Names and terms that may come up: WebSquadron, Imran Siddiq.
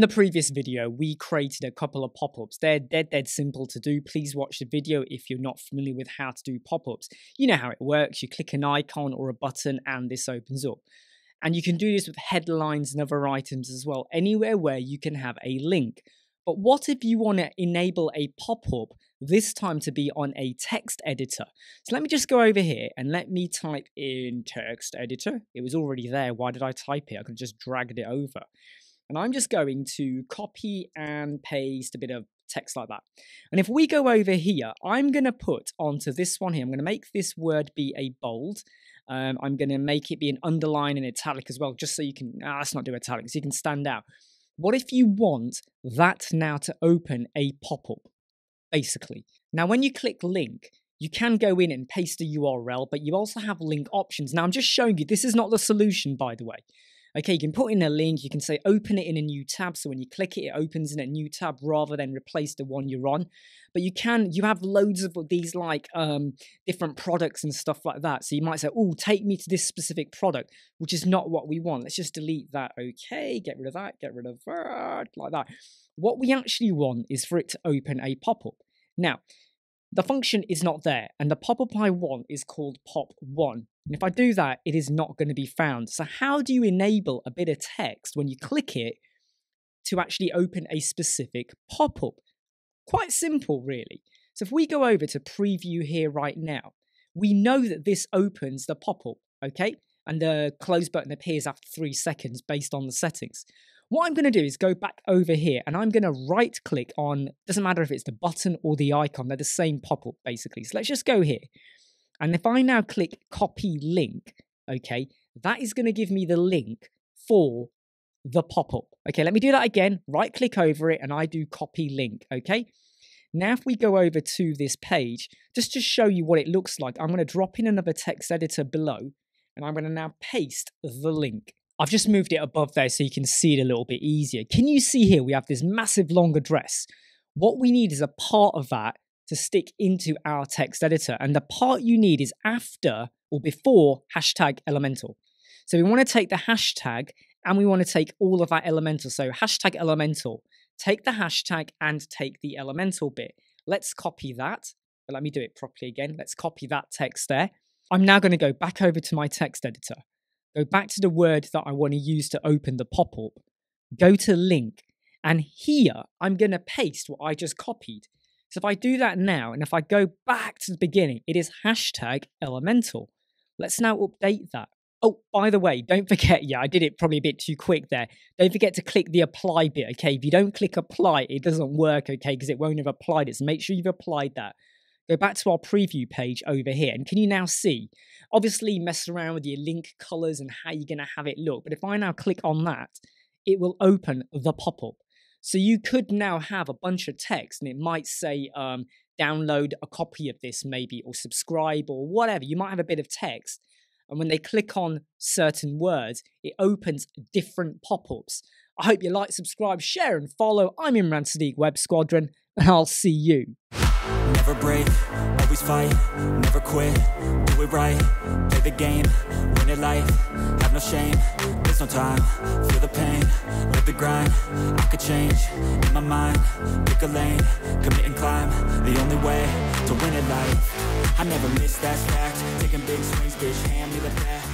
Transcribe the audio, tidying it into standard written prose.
In the previous video, we created a couple of pop-ups. They're dead simple to do. Please watch the video if you're not familiar with how to do pop-ups. You know how it works. You click an icon or a button and this opens up. And you can do this with headlines and other items as well, anywhere where you can have a link. But what if you want to enable a pop-up, this time to be on a text editor? So let me just go over here and let me type in text editor. It was already there. Why did I type it? I could have just dragged it over. And I'm just going to copy and paste a bit of text like that. And if we go over here, I'm going to put onto this one here, I'm going to make this word be a bold. I'm going to make it be an underline and italic as well, just so you can, let's not do italic, so you can stand out. What if you want that now to open a pop-up, basically? Now, when you click link, you can go in and paste a URL, but you also have link options. Now, I'm just showing you, this is not the solution, by the way. Okay, you can put in a link, you can say open it in a new tab, so when you click it, it opens in a new tab rather than replace the one you're on. But you have loads of these like different products and stuff like that. So you might say, oh, take me to this specific product, which is not what we want. Let's just delete that. Okay, get rid of that, get rid of that, like that. What we actually want is for it to open a pop-up. Now, the function is not there, and the pop-up I want is called pop1. And if I do that, it is not going to be found. So how do you enable a bit of text when you click it to actually open a specific pop-up? Quite simple, really. So if we go over to preview here right now, we know that this opens the pop-up, okay? And the close button appears after 3 seconds based on the settings. What I'm going to do is go back over here and I'm going to right click on, doesn't matter if it's the button or the icon, they're the same pop-up basically. So let's just go here. And if I now click copy link, okay, that is going to give me the link for the pop-up. Okay, let me do that again, right click over it and I do copy link, okay? Now if we go over to this page, just to show you what it looks like, I'm going to drop in another text editor below and I'm going to now paste the link. I've just moved it above there so you can see it a little bit easier. Can you see here we have this massive long address? What we need is a part of that to stick into our text editor. And the part you need is after or before hashtag elemental. So we want to take the hashtag and we want to take all of our elemental. So hashtag elemental, take the hashtag and take the elemental bit. Let's copy that. But let me do it properly again. Let's copy that text there. I'm now going to go back over to my text editor. Go back to the word that I want to use to open the pop-up, go to link, and here I'm going to paste what I just copied. So if I do that now, and if I go back to the beginning, it is hashtag elemental. Let's now update that. Oh, by the way, don't forget, yeah, I did it probably a bit too quick there. Don't forget to click the apply bit, okay? If you don't click apply, it doesn't work, okay, because it won't have applied it. So make sure you've applied that. Go back to our preview page over here. And can you now see? Obviously, mess around with your link colors and how you're going to have it look. But if I now click on that, it will open the pop-up. So you could now have a bunch of text and it might say, download a copy of this maybe, or subscribe or whatever. You might have a bit of text. And when they click on certain words, it opens different pop-ups. I hope you like, subscribe, share and follow. I'm Imran Siddiq, Web Squadron, and I'll see you. Never break, always fight, never quit, do it right, play the game, win it life, have no shame, there's no time, feel the pain, live the grind, I could change, in my mind, pick a lane, commit and climb, the only way to win it life, I never miss that fact, taking big swings, bitch, hand me the bat.